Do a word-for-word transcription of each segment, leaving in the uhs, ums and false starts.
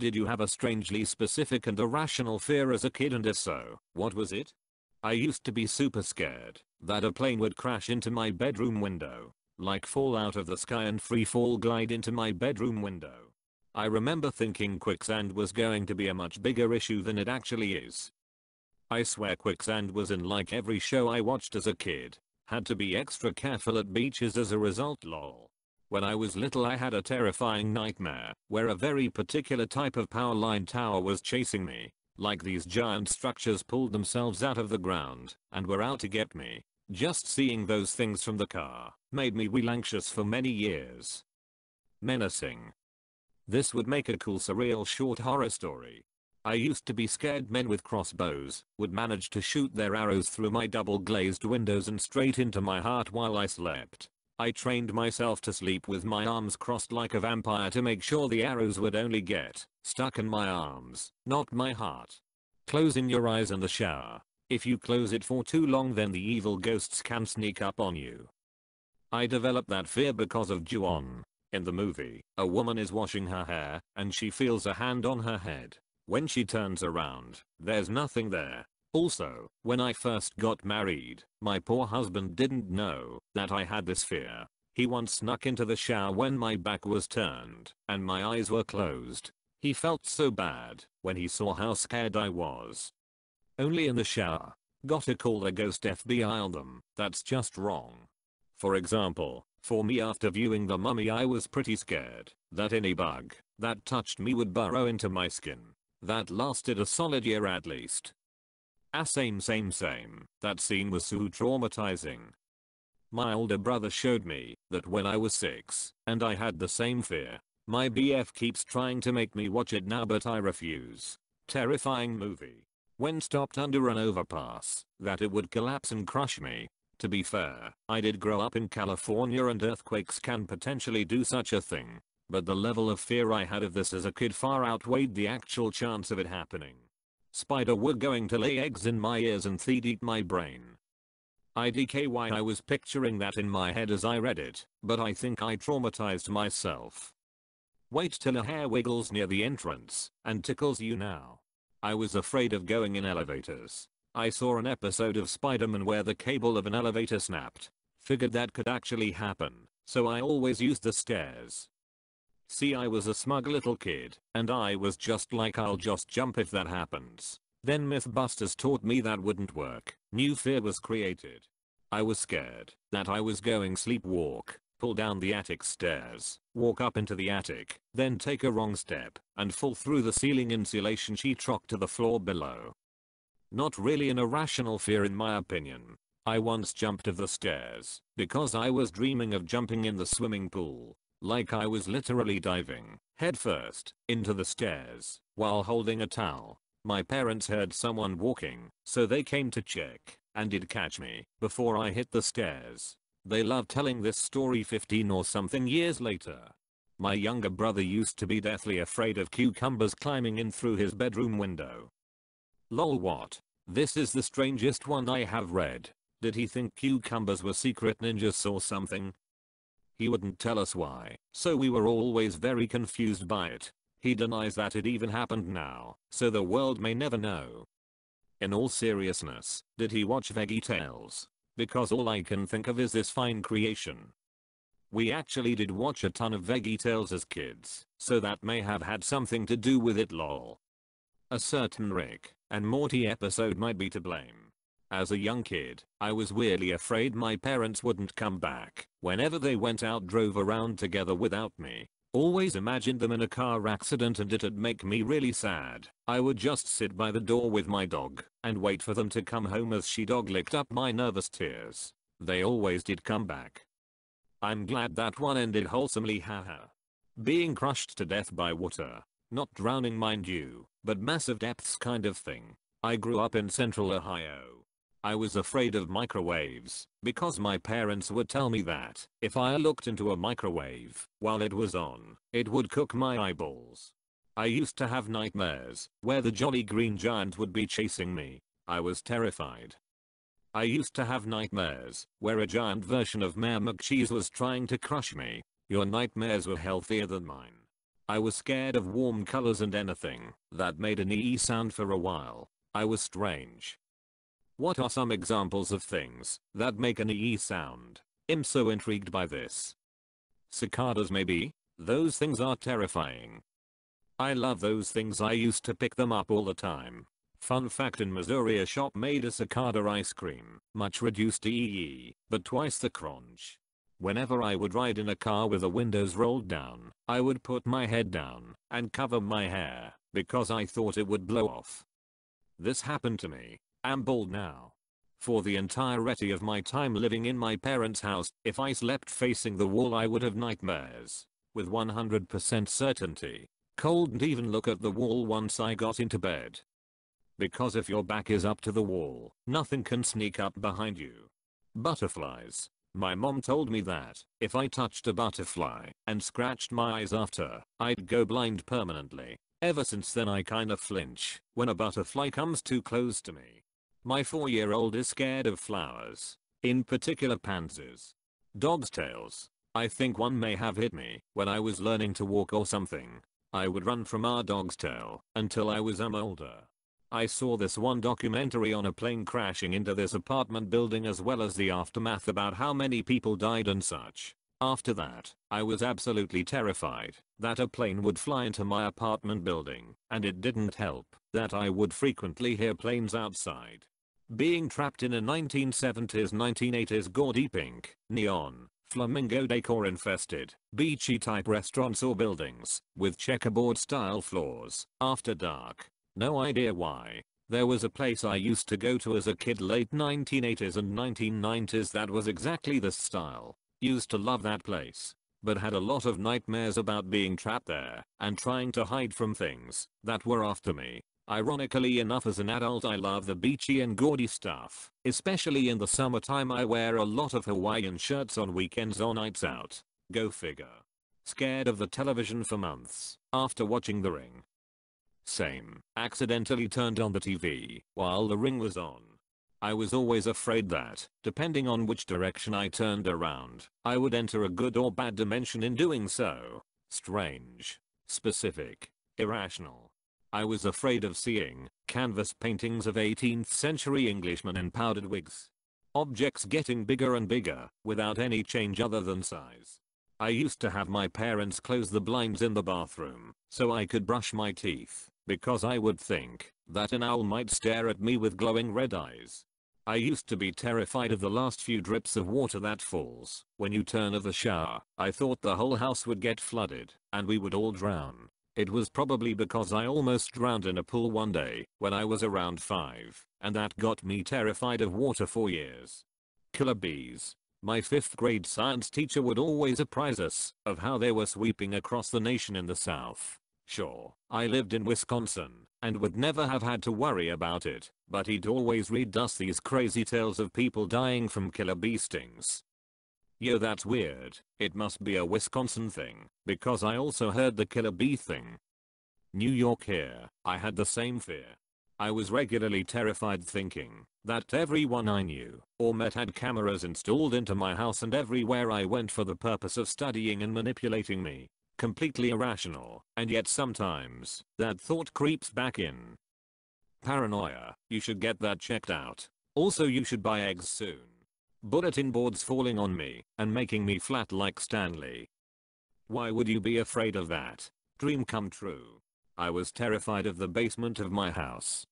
Did you have a strangely specific and irrational fear as a kid, and if so, what was it? I used to be super scared that a plane would crash into my bedroom window, like fall out of the sky and free fall glide into my bedroom window. I remember thinking quicksand was going to be a much bigger issue than it actually is. I swear quicksand was in like every show I watched as a kid. Had to be extra careful at beaches as a result, lol. When I was little I had a terrifying nightmare where a very particular type of power line tower was chasing me. Like these giant structures pulled themselves out of the ground and were out to get me. Just seeing those things from the car made me wheel anxious for many years. Menacing. This would make a cool surreal short horror story. I used to be scared men with crossbows would manage to shoot their arrows through my double glazed windows and straight into my heart while I slept. I trained myself to sleep with my arms crossed like a vampire to make sure the arrows would only get stuck in my arms, not my heart. Closing your eyes in the shower. If you close it for too long then the evil ghosts can sneak up on you. I developed that fear because of Ju-On. In the movie, a woman is washing her hair, and she feels a hand on her head. When she turns around, there's nothing there. Also, when I first got married, my poor husband didn't know that I had this fear. He once snuck into the shower when my back was turned, and my eyes were closed. He felt so bad when he saw how scared I was. Only in the shower. Gotta call the ghost F B I on them, that's just wrong. For example, for me after viewing The Mummy I was pretty scared that any bug that touched me would burrow into my skin. That lasted a solid year at least. Ah same same same, that scene was so traumatizing. My older brother showed me that when I was six, and I had the same fear. My B F keeps trying to make me watch it now but I refuse. Terrifying movie. When stopped under an overpass, that it would collapse and crush me. To be fair, I did grow up in California and earthquakes can potentially do such a thing, but the level of fear I had of this as a kid far outweighed the actual chance of it happening. Spider were going to lay eggs in my ears and they'd eat my brain. I D K Y I was picturing that in my head as I read it, but I think I traumatized myself. Wait till a hair wiggles near the entrance and tickles you now. I was afraid of going in elevators. I saw an episode of Spider-Man where the cable of an elevator snapped. Figured that could actually happen, so I always used the stairs. See, I was a smug little kid, and I was just like, I'll just jump if that happens. Then Mythbusters taught me that wouldn't work. New fear was created. I was scared that I was going sleepwalk, pull down the attic stairs, walk up into the attic, then take a wrong step, and fall through the ceiling insulation sheet rock to the floor below. Not really an irrational fear in my opinion. I once jumped off the stairs because I was dreaming of jumping in the swimming pool. Like I was literally diving, headfirst, into the stairs, while holding a towel. My parents heard someone walking, so they came to check, and did catch me, before I hit the stairs. They love telling this story fifteen or something years later. My younger brother used to be deathly afraid of cucumbers climbing in through his bedroom window. Lol what? This is the strangest one I have read. Did he think cucumbers were secret ninjas or something? He wouldn't tell us why, so we were always very confused by it. He denies that it even happened now, so the world may never know. In all seriousness, did he watch VeggieTales? Because all I can think of is this fine creation. We actually did watch a ton of VeggieTales as kids, so that may have had something to do with it, lol. A certain Rick and Morty episode might be to blame. As a young kid, I was weirdly afraid my parents wouldn't come back. Whenever they went out, drove around together without me. Always imagined them in a car accident and it'd make me really sad. I would just sit by the door with my dog and wait for them to come home as she dog licked up my nervous tears. They always did come back. I'm glad that one ended wholesomely, haha. Being crushed to death by water. Not drowning mind you, but massive depths kind of thing. I grew up in central Ohio. I was afraid of microwaves because my parents would tell me that if I looked into a microwave while it was on, it would cook my eyeballs. I used to have nightmares where the Jolly Green Giant would be chasing me. I was terrified. I used to have nightmares where a giant version of Mayor McCheese was trying to crush me. Your nightmares were healthier than mine. I was scared of warm colors and anything that made an ee sound for a while. I was strange. What are some examples of things that make an ee sound? I'm so intrigued by this. Cicadas maybe? Those things are terrifying. I love those things. I used to pick them up all the time. Fun fact, in Missouri a shop made a cicada ice cream, much reduced ee, but twice the crunch. Whenever I would ride in a car with the windows rolled down, I would put my head down and cover my hair because I thought it would blow off. This happened to me. I'm bald now. For the entirety of my time living in my parents' house, if I slept facing the wall I would have nightmares. With one hundred percent certainty. Couldn't even look at the wall once I got into bed. Because if your back is up to the wall, nothing can sneak up behind you. Butterflies. My mom told me that if I touched a butterfly and scratched my eyes after, I'd go blind permanently. Ever since then I kinda flinch when a butterfly comes too close to me. My four year old is scared of flowers, in particular pansies. Dogs' tails. I think one may have hit me when I was learning to walk or something. I would run from our dog's tail until I was um older. I saw this one documentary on a plane crashing into this apartment building as well as the aftermath about how many people died and such. After that, I was absolutely terrified that a plane would fly into my apartment building, and it didn't help that I would frequently hear planes outside. Being trapped in a nineteen seventies nineteen eighties gaudy pink, neon, flamingo decor infested, beachy type restaurants or buildings with checkerboard style floors, after dark. No idea why. There was a place I used to go to as a kid late nineteen eighties and nineteen nineties that was exactly this style. Used to love that place, but had a lot of nightmares about being trapped there and trying to hide from things that were after me. Ironically enough, as an adult I love the beachy and gaudy stuff, especially in the summertime. I wear a lot of Hawaiian shirts on weekends or nights out. Go figure. Scared of the television for months after watching The Ring. Same. Accidentally turned on the T V while The Ring was on. I was always afraid that, depending on which direction I turned around, I would enter a good or bad dimension in doing so. Strange. Specific. Irrational. I was afraid of seeing canvas paintings of eighteenth century Englishmen in powdered wigs. Objects getting bigger and bigger without any change other than size. I used to have my parents close the blinds in the bathroom so I could brush my teeth, because I would think that an owl might stare at me with glowing red eyes. I used to be terrified of the last few drips of water that falls when you turn off the shower. I thought the whole house would get flooded and we would all drown. It was probably because I almost drowned in a pool one day when I was around five, and that got me terrified of water for years. Killer bees. My fifth grade science teacher would always apprise us of how they were sweeping across the nation in the South. Sure, I lived in Wisconsin and would never have had to worry about it, but he'd always read us these crazy tales of people dying from killer bee stings. Yo, that's weird. It must be a Wisconsin thing, because I also heard the killer bee thing. New York here, I had the same fear. I was regularly terrified thinking that everyone I knew or met had cameras installed into my house and everywhere I went for the purpose of studying and manipulating me. Completely irrational, and yet sometimes that thought creeps back in. Paranoia. You should get that checked out. Also, you should buy eggs soon. Bulletin boards falling on me and making me flat like Stanley. Why would you be afraid of that? Dream come true. I was terrified of the basement of my house.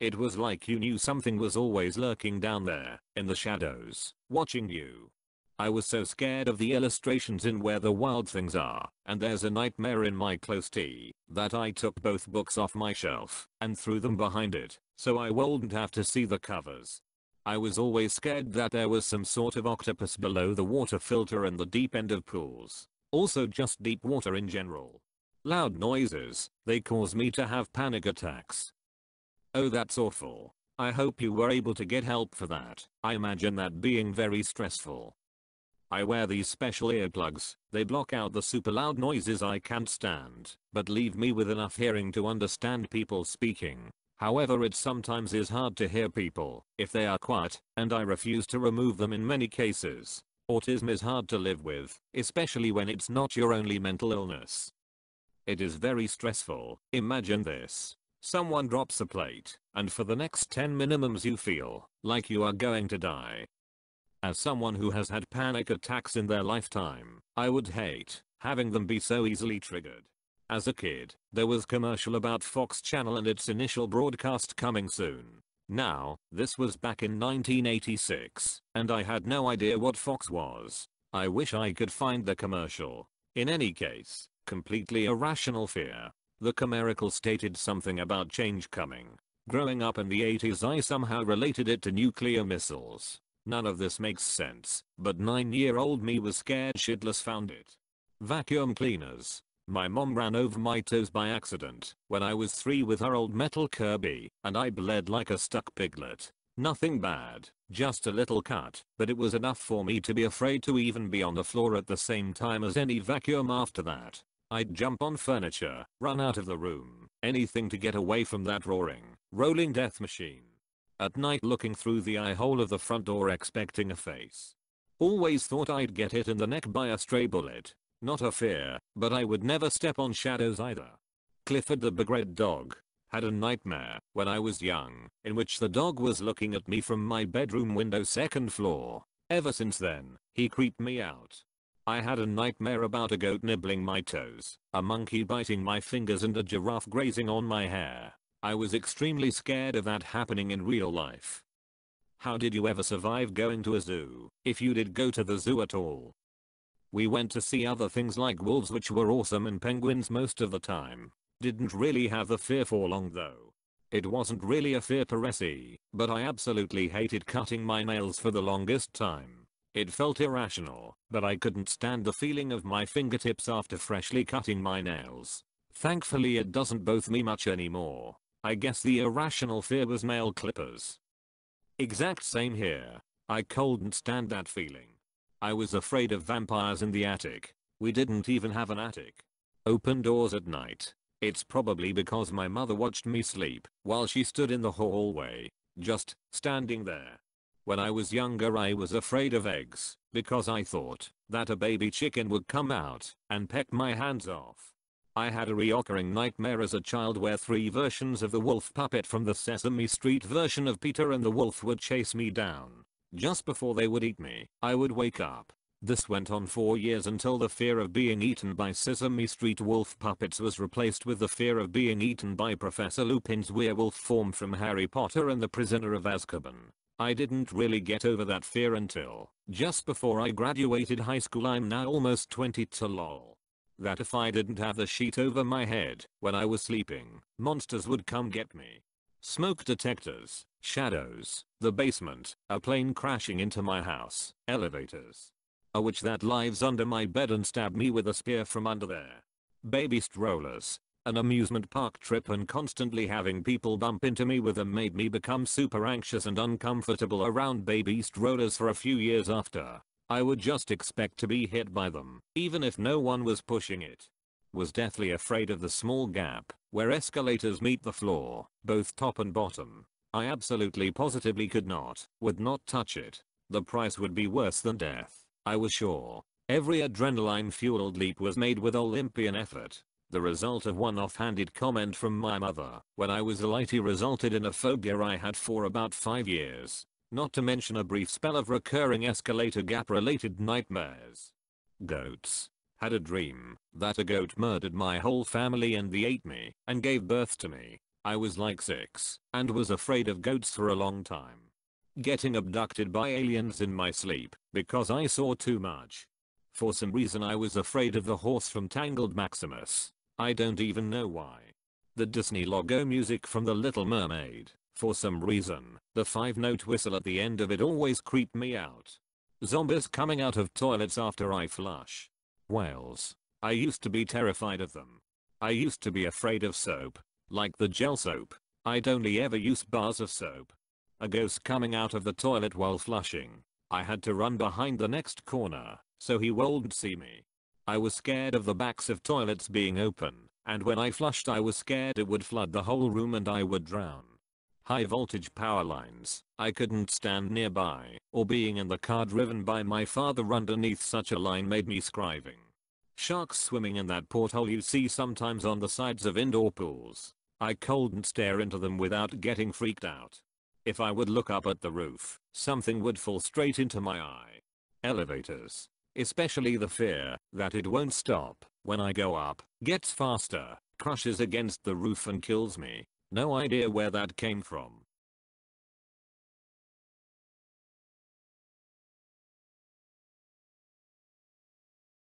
It was like you knew something was always lurking down there, in the shadows, watching you. I was so scared of the illustrations in Where the Wild Things Are, and There's a Nightmare in My Close Tea, that I took both books off my shelf and threw them behind it, so I wouldn't have to see the covers. I was always scared that there was some sort of octopus below the water filter and the deep end of pools. Also just deep water in general. Loud noises, they cause me to have panic attacks. Oh, that's awful. I hope you were able to get help for that. I imagine that being very stressful. I wear these special earplugs. They block out the super loud noises I can't stand, but leave me with enough hearing to understand people speaking. However, it sometimes is hard to hear people if they are quiet, and I refuse to remove them in many cases. Autism is hard to live with, especially when it's not your only mental illness. It is very stressful. Imagine this. Someone drops a plate, and for the next ten minimums you feel like you are going to die. As someone who has had panic attacks in their lifetime, I would hate having them be so easily triggered. As a kid, there was commercial about Fox Channel and its initial broadcast coming soon. Now, this was back in nineteen eighty-six, and I had no idea what Fox was. I wish I could find the commercial. In any case, completely irrational fear. The commercial stated something about change coming. Growing up in the eighties, I somehow related it to nuclear missiles. None of this makes sense, but nine-year-old me was scared shitless found it. Vacuum cleaners. My mom ran over my toes by accident when I was three with her old metal Kirby, and I bled like a stuck piglet. Nothing bad, just a little cut, but it was enough for me to be afraid to even be on the floor at the same time as any vacuum after that. I'd jump on furniture, run out of the room, anything to get away from that roaring, rolling death machine. At night, looking through the eye hole of the front door expecting a face. Always thought I'd get hit in the neck by a stray bullet. Not a fear, but I would never step on shadows either. Clifford the Big Red Dog. Had a nightmare when I was young in which the dog was looking at me from my bedroom window, second floor. Ever since then, he creeped me out. I had a nightmare about a goat nibbling my toes, a monkey biting my fingers, and a giraffe grazing on my hair. I was extremely scared of that happening in real life. How did you ever survive going to a zoo, if you did go to the zoo at all? We went to see other things like wolves, which were awesome, and penguins most of the time. Didn't really have the fear for long though. It wasn't really a fear per se, but I absolutely hated cutting my nails for the longest time. It felt irrational, but I couldn't stand the feeling of my fingertips after freshly cutting my nails. Thankfully it doesn't bother me much anymore. I guess the irrational fear was nail clippers. Exact same here. I couldn't stand that feeling. I was afraid of vampires in the attic. We didn't even have an attic. Open doors at night. It's probably because my mother watched me sleep while she stood in the hallway, just standing there. When I was younger, I was afraid of eggs because I thought that a baby chicken would come out and peck my hands off. I had a reoccurring nightmare as a child where three versions of the wolf puppet from the Sesame Street version of Peter and the Wolf would chase me down. Just before they would eat me, I would wake up. This went on for years until the fear of being eaten by Sesame Street wolf puppets was replaced with the fear of being eaten by Professor Lupin's werewolf form from Harry Potter and the Prisoner of Azkaban. I didn't really get over that fear until just before I graduated high school. I'm now almost twenty to lol. That if I didn't have the sheet over my head when I was sleeping, monsters would come get me. Smoke detectors, shadows, the basement, a plane crashing into my house, elevators. A witch that lives under my bed and stabbed me with a spear from under there. Baby strollers. An amusement park trip and constantly having people bump into me with them made me become super anxious and uncomfortable around baby strollers for a few years after. I would just expect to be hit by them, even if no one was pushing it. Was deathly afraid of the small gap where escalators meet the floor, both top and bottom. I absolutely positively could not, would not touch it. The price would be worse than death. I was sure. Every adrenaline-fueled leap was made with Olympian effort. The result of one off-handed comment from my mother when I was a little resulted in a phobia I had for about five years, not to mention a brief spell of recurring escalator gap-related nightmares. Goats. Had a dream that a goat murdered my whole family and they ate me and gave birth to me. I was like six and was afraid of goats for a long time. Getting abducted by aliens in my sleep because I saw too much. For some reason I was afraid of the horse from Tangled, Maximus. I don't even know why. The Disney logo music from The Little Mermaid. For some reason, the five-note whistle at the end of it always creeped me out. Zombies coming out of toilets after I flush. Whales. I used to be terrified of them. I used to be afraid of soap. Like the gel soap. I'd only ever use bars of soap. A ghost coming out of the toilet while flushing. I had to run behind the next corner so he wouldn't see me. I was scared of the backs of toilets being open, and when I flushed I was scared it would flood the whole room and I would drown. High voltage power lines. I couldn't stand nearby, or being in the car driven by my father underneath such a line made me scriving. sharks swimming in that porthole you see sometimes on the sides of indoor pools. I couldn't stare into them without getting freaked out. If I would look up at the roof, something would fall straight into my eye. Elevators, especially the fear that it won't stop when I go up, gets faster, crushes against the roof and kills me. No idea where that came from.